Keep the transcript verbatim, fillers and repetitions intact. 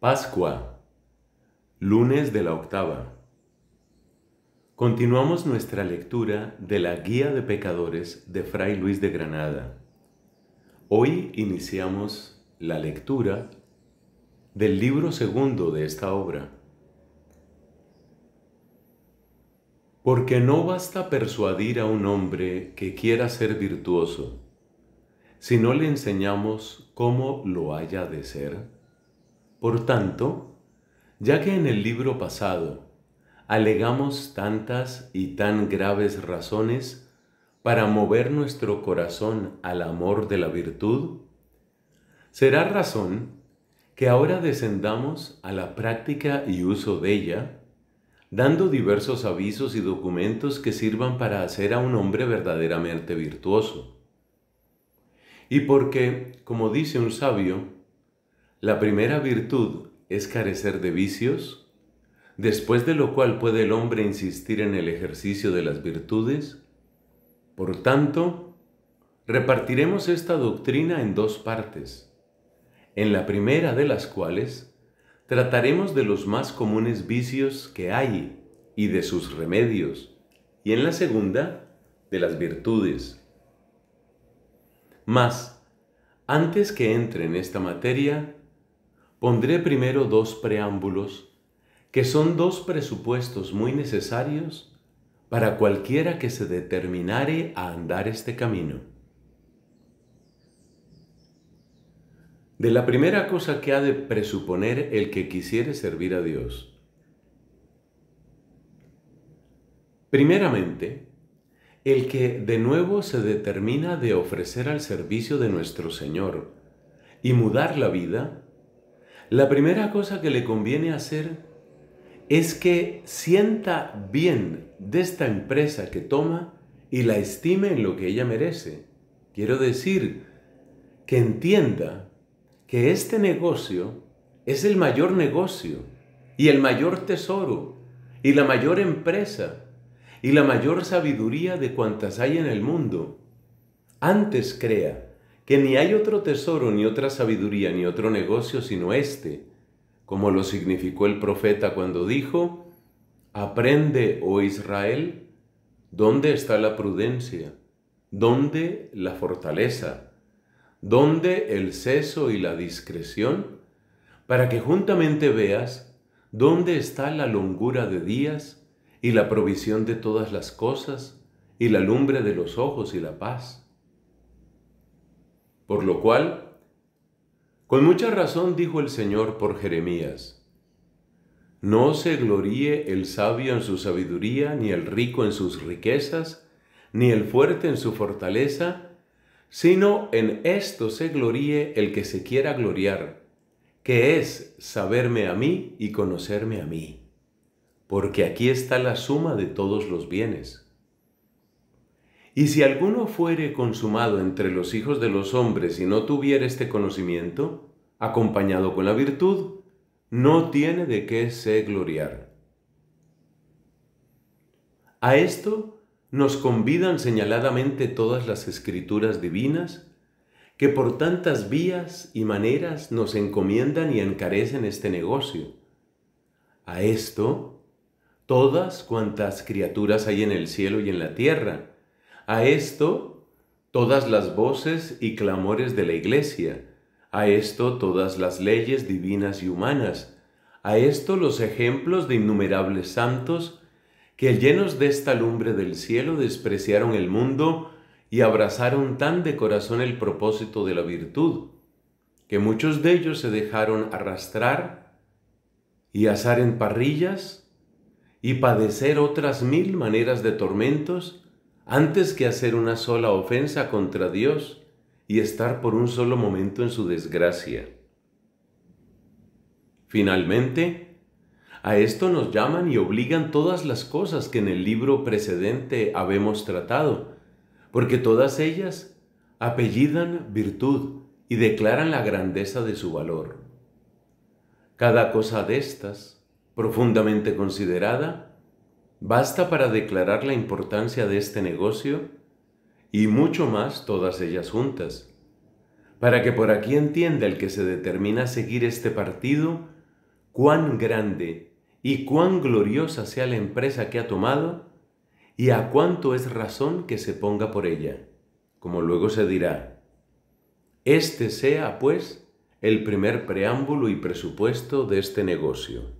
Pascua, lunes de la octava. Continuamos nuestra lectura de la Guía de Pecadores de Fray Luis de Granada. Hoy iniciamos la lectura del libro segundo de esta obra. Porque no basta persuadir a un hombre que quiera ser virtuoso, si no le enseñamos cómo lo haya de ser. Por tanto, ya que en el libro pasado alegamos tantas y tan graves razones para mover nuestro corazón al amor de la virtud, será razón que ahora descendamos a la práctica y uso de ella, dando diversos avisos y documentos que sirvan para hacer a un hombre verdaderamente virtuoso. Y porque, como dice un sabio, la primera virtud es carecer de vicios, después de lo cual puede el hombre insistir en el ejercicio de las virtudes. Por tanto, repartiremos esta doctrina en dos partes, en la primera de las cuales trataremos de los más comunes vicios que hay y de sus remedios, y en la segunda, de las virtudes. Mas, antes que entre en esta materia, pondré primero dos preámbulos, que son dos presupuestos muy necesarios para cualquiera que se determinare a andar este camino. De la primera cosa que ha de presuponer el que quisiere servir a Dios. Primeramente, el que de nuevo se determina de ofrecer al servicio de nuestro Señor y mudar la vida, la primera cosa que le conviene hacer es que sienta bien de esta empresa que toma y la estime en lo que ella merece. Quiero decir, que entienda que este negocio es el mayor negocio y el mayor tesoro y la mayor empresa y la mayor sabiduría de cuantas hay en el mundo. Antes crea que ni hay otro tesoro, ni otra sabiduría, ni otro negocio sino este, como lo significó el profeta cuando dijo: «Aprende, oh Israel, ¿dónde está la prudencia? ¿Dónde la fortaleza? ¿Dónde el seso y la discreción? Para que juntamente veas dónde está la longura de días y la provisión de todas las cosas y la lumbre de los ojos y la paz». Por lo cual, con mucha razón dijo el Señor por Jeremías: «No se gloríe el sabio en su sabiduría, ni el rico en sus riquezas, ni el fuerte en su fortaleza, sino en esto se gloríe el que se quiera gloriar, que es saberme a mí y conocerme a mí, porque aquí está la suma de todos los bienes. Y si alguno fuere consumado entre los hijos de los hombres y no tuviere este conocimiento, acompañado con la virtud, no tiene de qué se gloriar». A esto nos convidan señaladamente todas las escrituras divinas, que por tantas vías y maneras nos encomiendan y encarecen este negocio. A esto, todas cuantas criaturas hay en el cielo y en la tierra. A esto, todas las voces y clamores de la Iglesia. A esto, todas las leyes divinas y humanas. A esto, los ejemplos de innumerables santos que, llenos de esta lumbre del cielo, despreciaron el mundo y abrazaron tan de corazón el propósito de la virtud, que muchos de ellos se dejaron arrastrar y asar en parrillas y padecer otras mil maneras de tormentos, antes que hacer una sola ofensa contra Dios y estar por un solo momento en su desgracia. Finalmente, a esto nos llaman y obligan todas las cosas que en el libro precedente habemos tratado, porque todas ellas apellidan virtud y declaran la grandeza de su valor. Cada cosa de estas, profundamente considerada, basta para declarar la importancia de este negocio, y mucho más todas ellas juntas, para que por aquí entienda el que se determina a seguir este partido cuán grande y cuán gloriosa sea la empresa que ha tomado y a cuánto es razón que se ponga por ella, como luego se dirá. Este sea, pues, el primer preámbulo y presupuesto de este negocio.